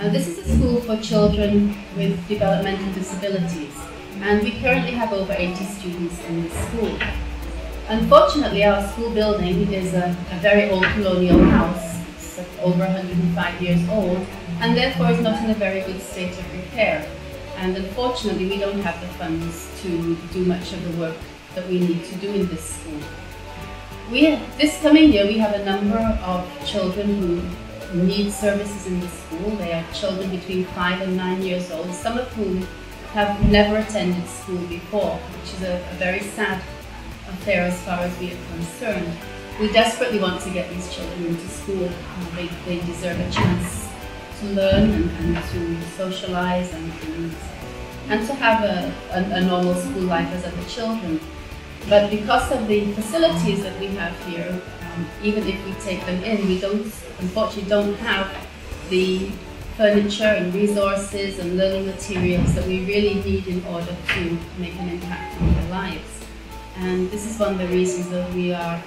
And this is a school for children with developmental disabilities, and we currently have over 80 students in this school. Unfortunately, our school building is a very old colonial house. It's over 105 years old, and therefore is not in a very good state of repair. And unfortunately, we don't have the funds to do much of the work that we need to do in this school. This coming year, we have a number of children who need services in the school. They are children between 5 and 9 years old, some of whom have never attended school before, which is a very sad affair as far as we are concerned. We desperately want to get these children into school. They deserve a chance to learn and to socialize and to have a normal school life as other children. But because of the facilities that we have here, even if we take them in, we unfortunately don't have the furniture and resources and learning materials that we really need in order to make an impact on their lives. And this is one of the reasons that we are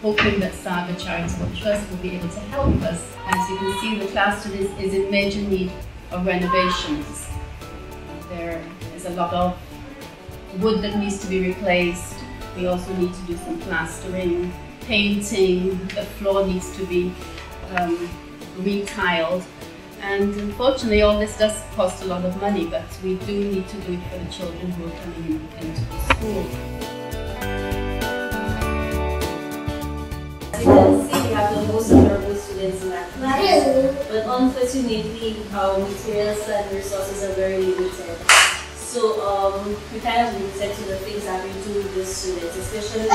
hoping that Saga Charitable Trust will be able to help us. As you can see, the classroom is in major need of renovations. There is a lot of wood that needs to be replaced. We also need to do some plastering, painting. The floor needs to be retiled. And unfortunately, all this does cost a lot of money, but we do need to do it for the children who are coming into the school. As you can see, we have the most vulnerable students in our class, but unfortunately, our materials and resources are very limited. So we kind of limited to the things that we do with the students, especially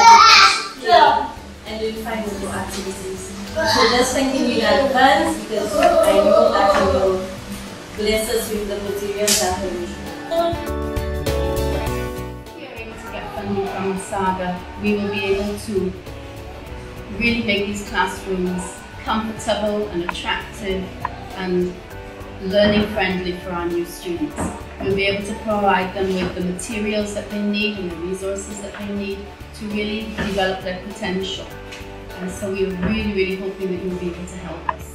and doing fine-school activities. So just thank you in advance, because I know that you will bless us with the materials that we need. We are able to get funding from Saga. We will be able to really make these classrooms comfortable and attractive and learning-friendly for our new students. We'll be able to provide them with the materials that they need and the resources that they need to really develop their potential. And so we're really, really hoping that you'll be able to help us.